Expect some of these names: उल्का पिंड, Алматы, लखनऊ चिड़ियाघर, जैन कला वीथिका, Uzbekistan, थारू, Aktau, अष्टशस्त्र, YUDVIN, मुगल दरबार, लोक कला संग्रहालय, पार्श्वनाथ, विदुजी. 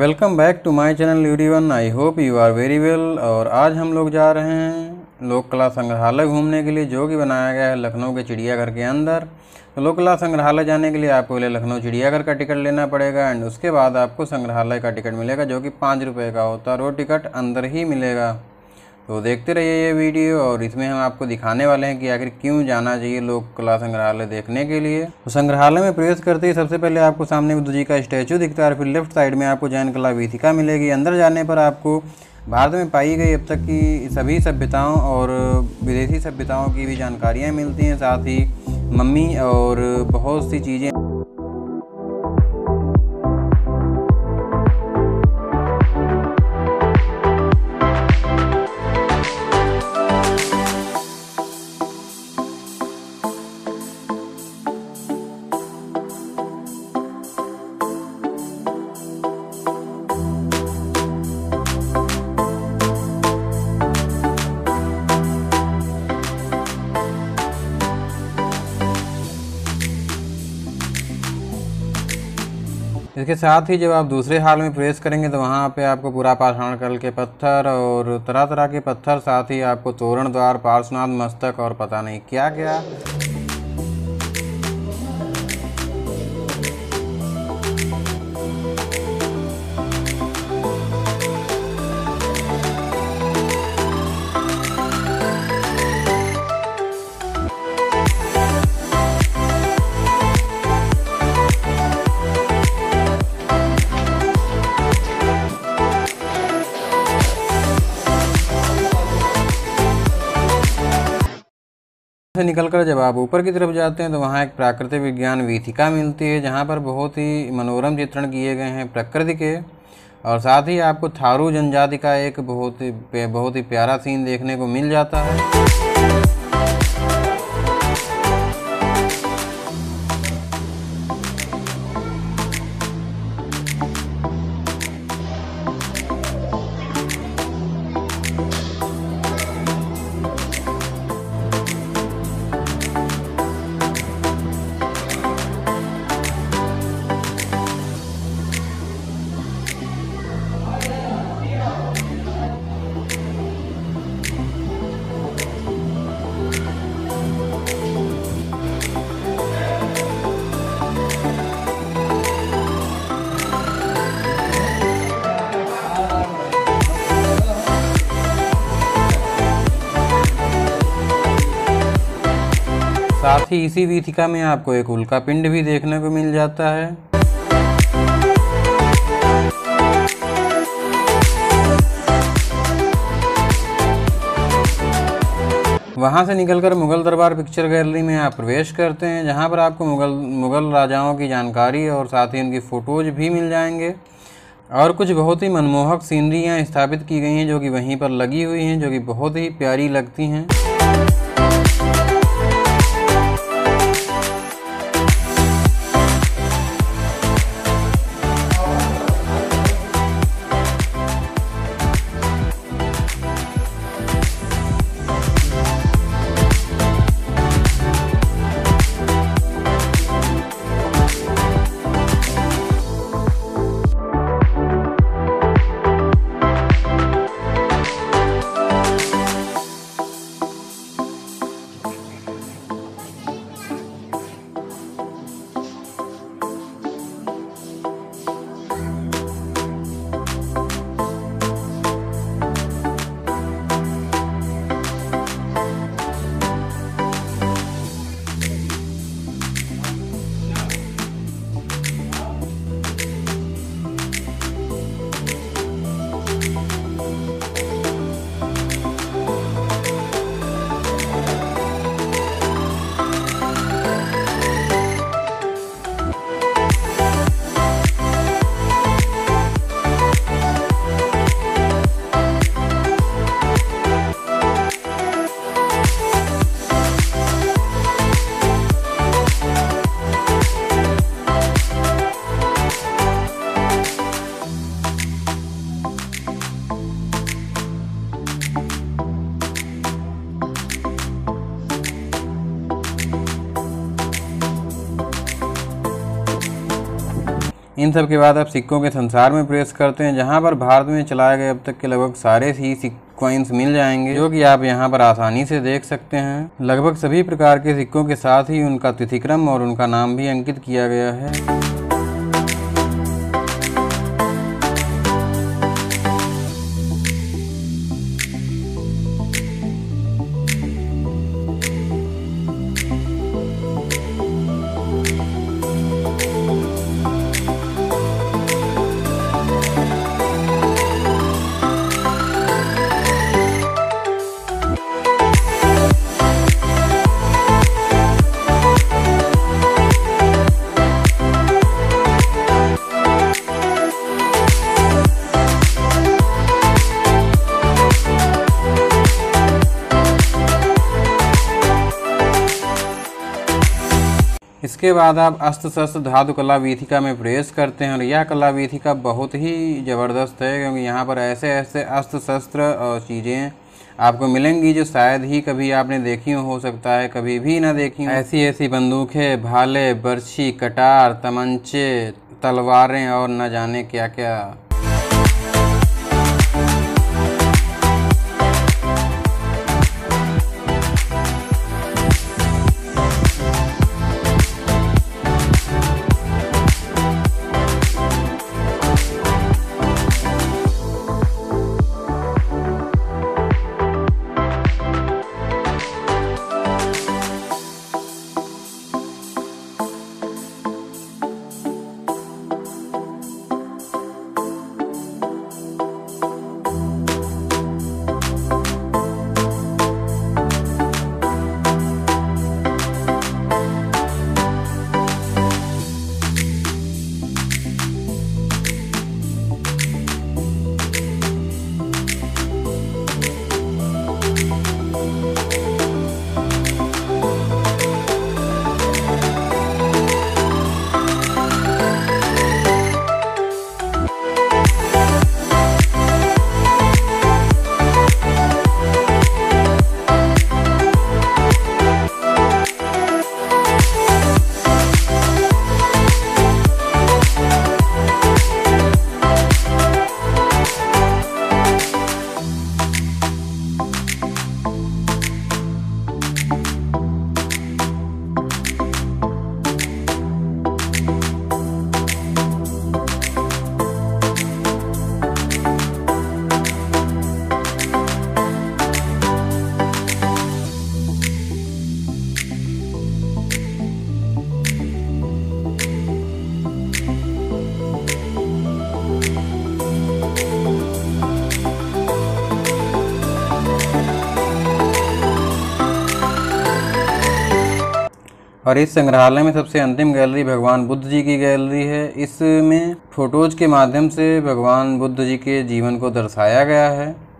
Welcome back to my channel YUDVIN। I hope you are very well. और आज हम लोग जा रहे हैं लोक कला संग्रहालय घूमने के लिए, जो कि बनाया गया है लखनऊ के चिड़ियाघर के अंदर। तो लोक कला संग्रहालय जाने के लिए आपको पहले लखनऊ चिड़ियाघर का टिकट लेना पड़ेगा एंड उसके बाद आपको संग्रहालय का टिकट मिलेगा, जो कि 5 रुपये का होता है। वो टिकट अंदर ही मिलेगा। तो देखते रहिए ये वीडियो, और इसमें हम आपको दिखाने वाले हैं कि आखिर क्यों जाना चाहिए लोक कला संग्रहालय देखने के लिए। तो संग्रहालय में प्रवेश करते ही सबसे पहले आपको सामने विदुजी का स्टैचू दिखता है, और फिर लेफ्ट साइड में आपको जैन कला वीथिका मिलेगी। अंदर जाने पर आपको भारत में पाई गई अब तक की सभी सभ्यताओं और विदेशी सभ्यताओं की भी जानकारियाँ मिलती हैं, साथ ही मम्मी और बहुत सी चीज़ें। इसके साथ ही जब आप दूसरे हॉल में प्रवेश करेंगे तो वहाँ पे आपको पूरा पाषाण कल के पत्थर और तरह तरह के पत्थर, साथ ही आपको तोरण द्वार, पार्श्वनाथ मस्तक और पता नहीं क्या क्या। से निकलकर जब आप ऊपर की तरफ जाते हैं तो वहाँ एक प्राकृतिक विज्ञान वीथिका मिलती है, जहाँ पर बहुत ही मनोरम चित्रण किए गए हैं प्रकृति के। और साथ ही आपको थारू जनजाति का एक बहुत ही प्यारा सीन देखने को मिल जाता है। साथ ही इसी वीथिका में आपको एक उल्का पिंड भी देखने को मिल जाता है। वहां से निकलकर मुगल दरबार पिक्चर गैलरी में आप प्रवेश करते हैं, जहां पर आपको मुगल राजाओं की जानकारी और साथ ही उनकी फोटोज भी मिल जाएंगे। और कुछ बहुत ही मनमोहक सीनरियाँ स्थापित की गई हैं, जो कि वहीं पर लगी हुई हैं, जो कि बहुत ही प्यारी लगती हैं। इन सब के बाद आप सिक्कों के संसार में प्रेस करते हैं, जहाँ पर भारत में चलाए गए अब तक के लगभग सारे ही कॉइन्स मिल जाएंगे, जो कि आप यहाँ पर आसानी से देख सकते हैं। लगभग सभी प्रकार के सिक्कों के साथ ही उनका तिथिक्रम और उनका नाम भी अंकित किया गया है। इसके बाद आप अष्टशस्त्र धातु कला वीथिका में प्रेस करते हैं और यह कला वीथिका बहुत ही ज़बरदस्त है, क्योंकि यहाँ पर ऐसे ऐसे अष्टशस्त्र और चीज़ें आपको मिलेंगी जो शायद ही कभी आपने देखी हो सकता है कभी भी ना देखी हो। ऐसी ऐसी बंदूकें, भाले, बर्छी, कटार, तमंचे, तलवारें और न जाने क्या क्या। और इस संग्रहालय में सबसे अंतिम गैलरी भगवान बुद्ध जी की गैलरी है। इसमें फोटोज के माध्यम से भगवान बुद्ध जी के जीवन को दर्शाया गया है।